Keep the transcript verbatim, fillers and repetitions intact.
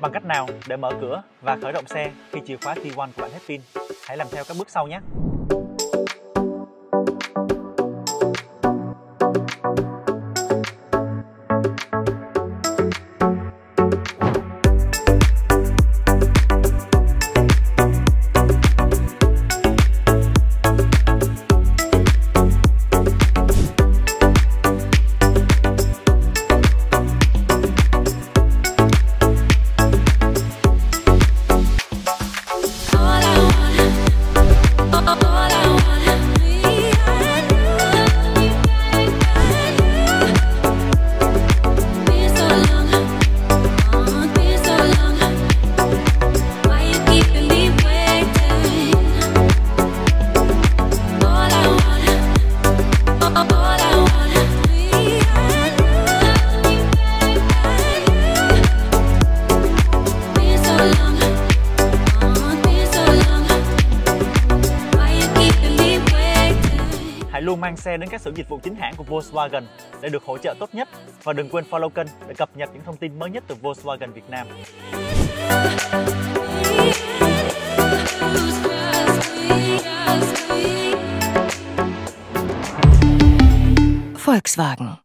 Bằng cách nào để mở cửa và khởi động xe khi chìa khóa key one của bạn hết pin? Hãy làm theo các bước sau nhé! Hãy luôn mang xe đến các xưởng dịch vụ chính hãng của Volkswagen để được hỗ trợ tốt nhất và đừng quên follow kênh để cập nhật những thông tin mới nhất từ Volkswagen Việt Nam. Volkswagen.